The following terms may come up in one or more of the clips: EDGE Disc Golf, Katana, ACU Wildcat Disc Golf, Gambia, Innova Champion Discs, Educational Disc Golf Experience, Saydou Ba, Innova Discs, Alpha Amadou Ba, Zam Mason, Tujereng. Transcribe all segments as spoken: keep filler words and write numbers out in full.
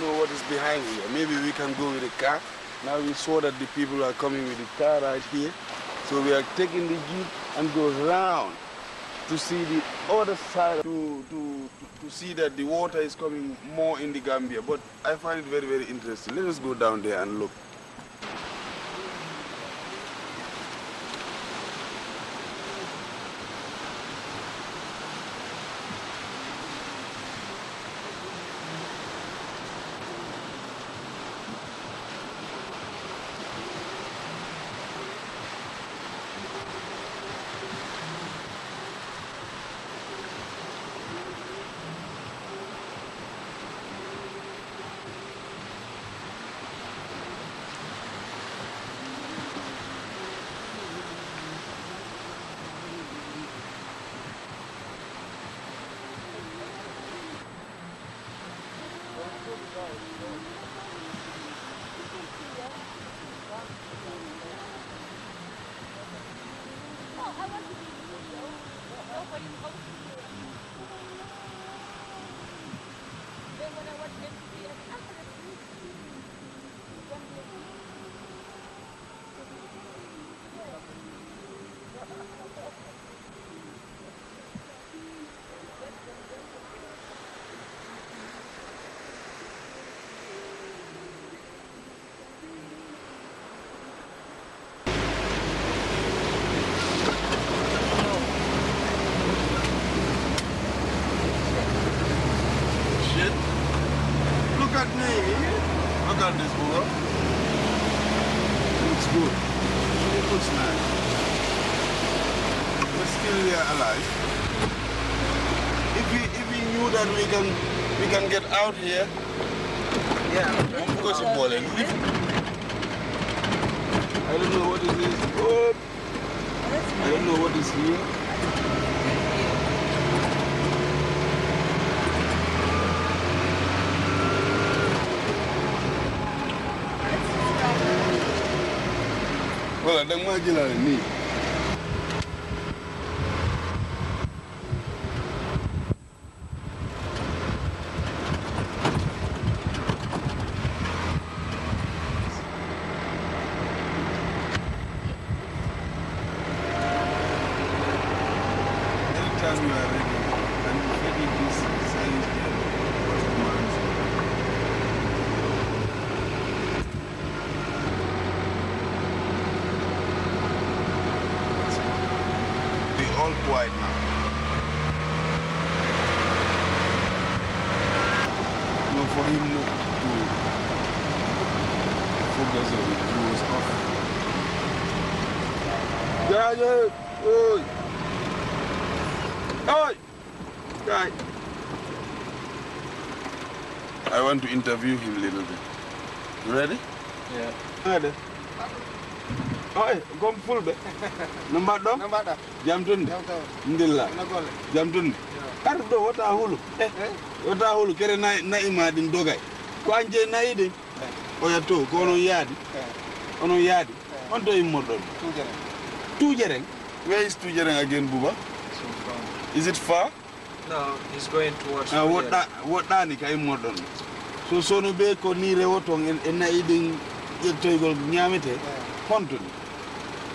know what is behind here. Maybe we can go with the car. Now we saw that the people are coming with the car right here. So we are taking the jeep and go round to see the other side, to, to, to see that the water is coming more in the Gambia. But I find it very, very interesting. Let us go down there and look. We can get out here. Yeah. Because it's boiling. I don't know what it is. Oh. I don't know what is here. Well, I don't want to get out of me. To interview him a little bit. You ready? Yeah. Ready? Oi, come full be. Number two. Number two. Jamtun. Jamtun. Indilla. Jamtun. Kardo, what a hulu. Eh? What a hulu. Kere na na imadin dogai. Kwanje na idin. Oya to, kono yadi. Ono yadi. Onto imodon. Tujereng. Tujereng. Where is Tujereng again, Buba? So far. Is it far? No, he's going towards. Ah, what that? What that? Nika imodon. So so no be ko ni rewotong en na idin yettoygol nyamete hontu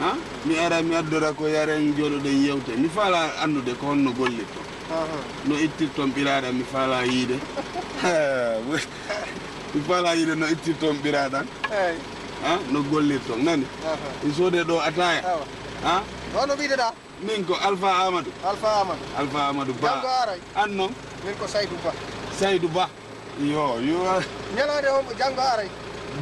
ha mi ara mi addora ko yara jolo de yewte mi fala andude ko honno gollirto no ittirto biradam mi fala yide mi fala yide no ittirto biradam eh ah no golli to nani isode do ataya ah wono biide da min ko Alpha Amadou Alpha Amadou Alpha Amadou Ba anno min ko Saydou Ba Saydou Ba yo yo nyalade o jango aray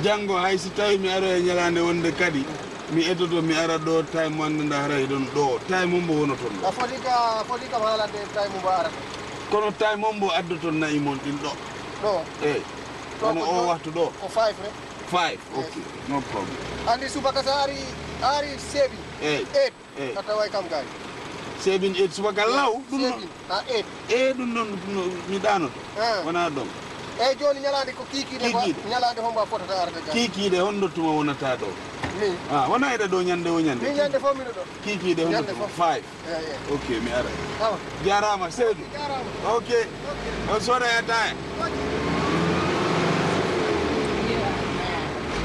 jango hay si tawi mi aray nyalande wonde kadi mi eddo mi ara do time mon nda aray don do time mumbo wono ton do fodi ka fodi ka halande time mumbo ara kono time mumbo addo ton nayi mon din do do eh kono o waxtu do ko five re five okay no problem andi suba kasari ari seven eight eight kataway kam gari seven eight suba galaw dum na eight e dum non mi dano wana dom e joni nyalande ko kiki de nyalande homba fotata arde kiki de hondo tuma wonata do ni ah wana ida do nyande o nyande ni nyande fo mi do kiki de hondo five okay mi ara jarama sedu okay o sore atay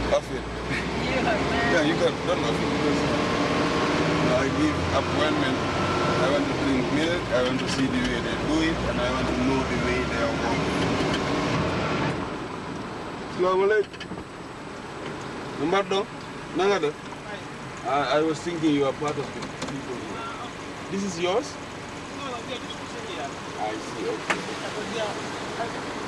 Afid. Yeah, you got done Afid because I give appointment. I want to drink milk, I want to see the way they do it, and I want to know the way they are going. Assalamu alaikum. Nangada? I was thinking you are part of the people here. This is yours? No, no, we are just here. I see, okay.